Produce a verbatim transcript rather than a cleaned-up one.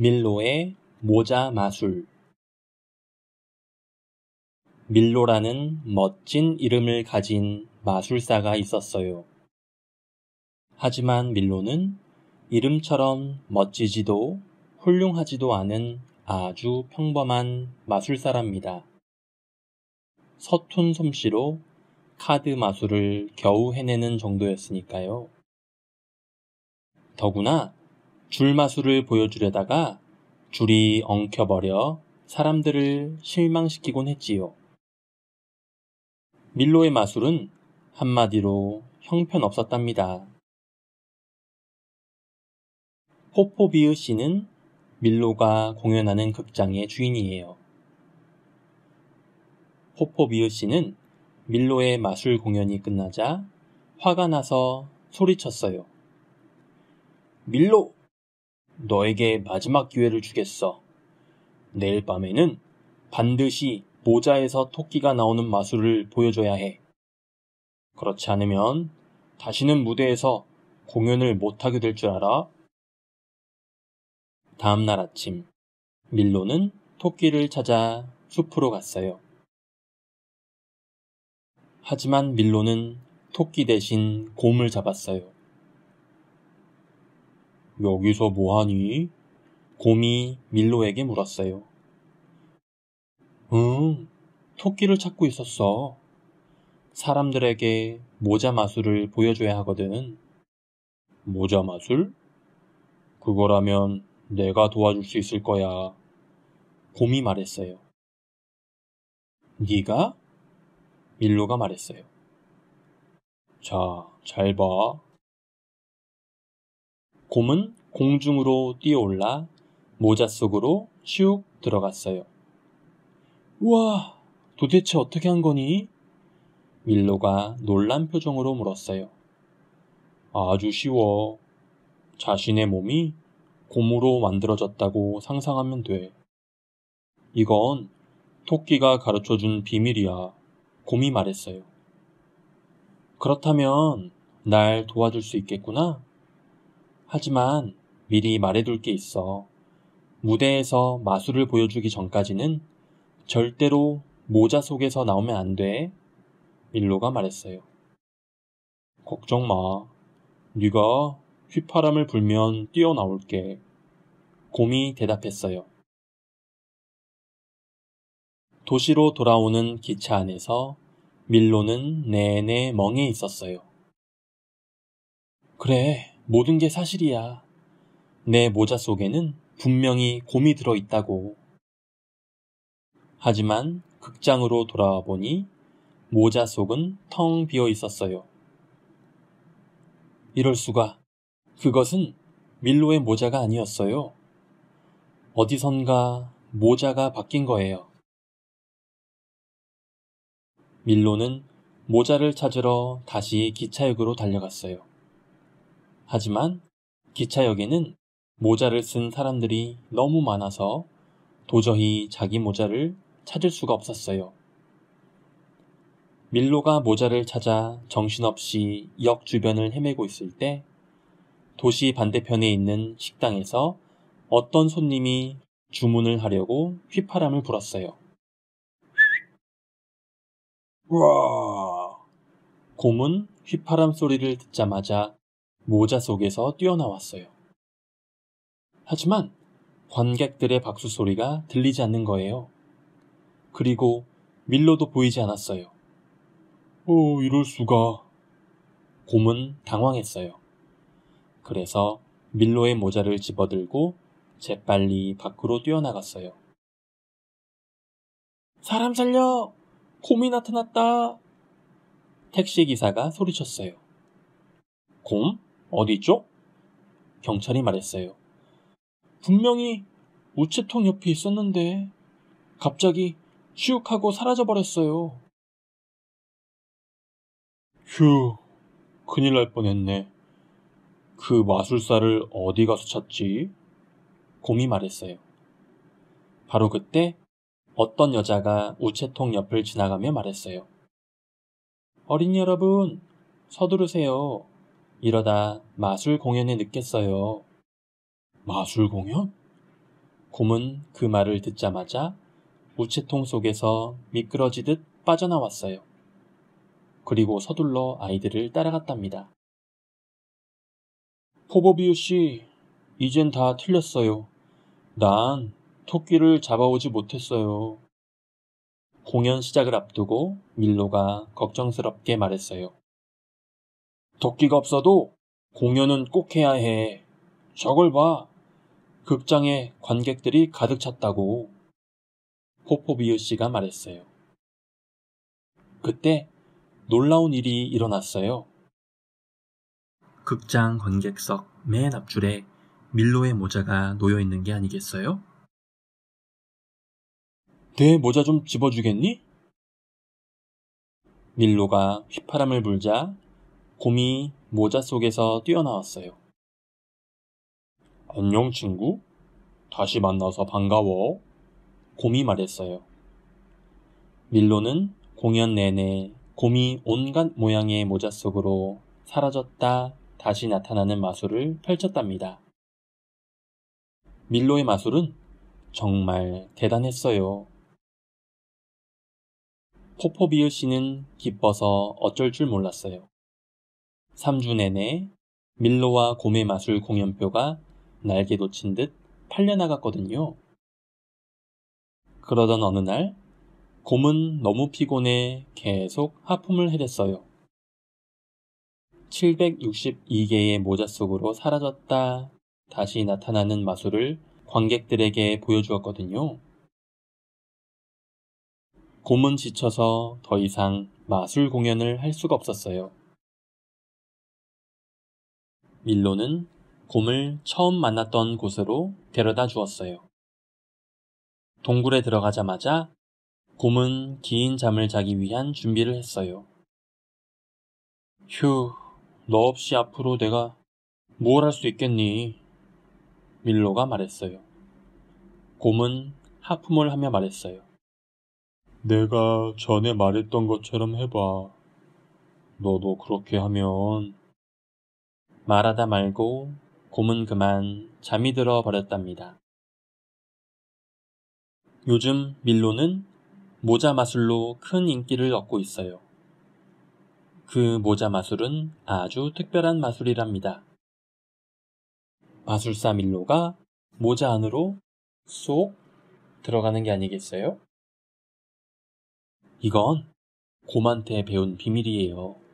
밀로의 모자 마술. 밀로라는 멋진 이름을 가진 마술사가 있었어요. 하지만 밀로는 이름처럼 멋지지도 훌륭하지도 않은 아주 평범한 마술사랍니다. 서툰 솜씨로 카드 마술을 겨우 해내는 정도였으니까요. 더구나 줄 마술을 보여주려다가 줄이 엉켜버려 사람들을 실망시키곤 했지요. 밀로의 마술은 한마디로 형편없었답니다. 포포비우 씨는 밀로가 공연하는 극장의 주인이에요. 포포비우 씨는 밀로의 마술 공연이 끝나자 화가 나서 소리쳤어요. 밀로! 너에게 마지막 기회를 주겠어. 내일 밤에는 반드시 모자에서 토끼가 나오는 마술을 보여줘야 해. 그렇지 않으면 다시는 무대에서 공연을 못하게 될 줄 알아? 다음날 아침, 밀로는 토끼를 찾아 숲으로 갔어요. 하지만 밀로는 토끼 대신 곰을 잡았어요. 여기서 뭐하니? 곰이 밀로에게 물었어요. 응, 토끼를 찾고 있었어. 사람들에게 모자 마술을 보여줘야 하거든. 모자 마술? 그거라면 내가 도와줄 수 있을 거야. 곰이 말했어요. 네가? 밀로가 말했어요. 자, 잘 봐. 곰은 공중으로 뛰어올라 모자 속으로 슉 들어갔어요. 우와, 도대체 어떻게 한 거니? 밀로가 놀란 표정으로 물었어요. 아주 쉬워. 자신의 몸이 곰으로 만들어졌다고 상상하면 돼. 이건 토끼가 가르쳐준 비밀이야. 곰이 말했어요. 그렇다면 날 도와줄 수 있겠구나? 하지만 미리 말해둘 게 있어. 무대에서 마술을 보여주기 전까지는 절대로 모자 속에서 나오면 안 돼. 밀로가 말했어요. 걱정 마. 네가 휘파람을 불면 뛰어나올게. 곰이 대답했어요. 도시로 돌아오는 기차 안에서 밀로는 내내 멍에 있었어요. 그래. 모든 게 사실이야. 내 모자 속에는 분명히 곰이 들어있다고. 하지만 극장으로 돌아와 보니 모자 속은 텅 비어 있었어요. 이럴 수가. 그것은 밀로의 모자가 아니었어요. 어디선가 모자가 바뀐 거예요. 밀로는 모자를 찾으러 다시 기차역으로 달려갔어요. 하지만 기차역에는 모자를 쓴 사람들이 너무 많아서 도저히 자기 모자를 찾을 수가 없었어요. 밀로가 모자를 찾아 정신없이 역 주변을 헤매고 있을 때 도시 반대편에 있는 식당에서 어떤 손님이 주문을 하려고 휘파람을 불었어요. 우와! 곰은 휘파람 소리를 듣자마자 모자 속에서 뛰어나왔어요. 하지만 관객들의 박수 소리가 들리지 않는 거예요. 그리고 밀로도 보이지 않았어요. 오, 이럴 수가. 곰은 당황했어요. 그래서 밀로의 모자를 집어들고 재빨리 밖으로 뛰어나갔어요. 사람 살려! 곰이 나타났다! 택시기사가 소리쳤어요. 곰? 어디 있죠? 경찰이 말했어요. 분명히 우체통 옆에 있었는데 갑자기 슉 하고 사라져버렸어요. 휴, 큰일 날 뻔했네. 그 마술사를 어디 가서 찾지? 곰이 말했어요. 바로 그때 어떤 여자가 우체통 옆을 지나가며 말했어요. 어린이 여러분, 서두르세요. 이러다 마술 공연에 늦겠어요. 마술 공연? 곰은 그 말을 듣자마자 우체통 속에서 미끄러지듯 빠져나왔어요. 그리고 서둘러 아이들을 따라갔답니다. 포포비우 씨, 이젠 다 틀렸어요. 난 토끼를 잡아오지 못했어요. 공연 시작을 앞두고 밀로가 걱정스럽게 말했어요. 토끼가 없어도 공연은 꼭 해야 해. 저걸 봐. 극장에 관객들이 가득 찼다고. 포포비우 씨가 말했어요. 그때 놀라운 일이 일어났어요. 극장 관객석 맨 앞줄에 밀로의 모자가 놓여있는 게 아니겠어요? 내 모자 좀 집어주겠니? 밀로가 휘파람을 불자 곰이 모자 속에서 뛰어나왔어요. 안녕 친구, 다시 만나서 반가워. 곰이 말했어요. 밀로는 공연 내내 곰이 온갖 모양의 모자 속으로 사라졌다 다시 나타나는 마술을 펼쳤답니다. 밀로의 마술은 정말 대단했어요. 포포비우 씨는 기뻐서 어쩔 줄 몰랐어요. 삼 주 내내 밀로와 곰의 마술 공연표가 날개 놓친 듯 팔려나갔거든요. 그러던 어느 날 곰은 너무 피곤해 계속 하품을 해댔어요. 칠백육십이 개의 모자 속으로 사라졌다 다시 나타나는 마술을 관객들에게 보여주었거든요. 곰은 지쳐서 더 이상 마술 공연을 할 수가 없었어요. 밀로는 곰을 처음 만났던 곳으로 데려다 주었어요. 동굴에 들어가자마자 곰은 긴 잠을 자기 위한 준비를 했어요. 휴, 너 없이 앞으로 내가 뭘 할 수 있겠니? 밀로가 말했어요. 곰은 하품을 하며 말했어요. 내가 전에 말했던 것처럼 해봐. 너도 그렇게 하면... 말하다 말고 곰은 그만 잠이 들어 버렸답니다. 요즘 밀로는 모자 마술로 큰 인기를 얻고 있어요. 그 모자 마술은 아주 특별한 마술이랍니다. 마술사 밀로가 모자 안으로 쏙 들어가는 게 아니겠어요? 이건 곰한테 배운 비밀이에요.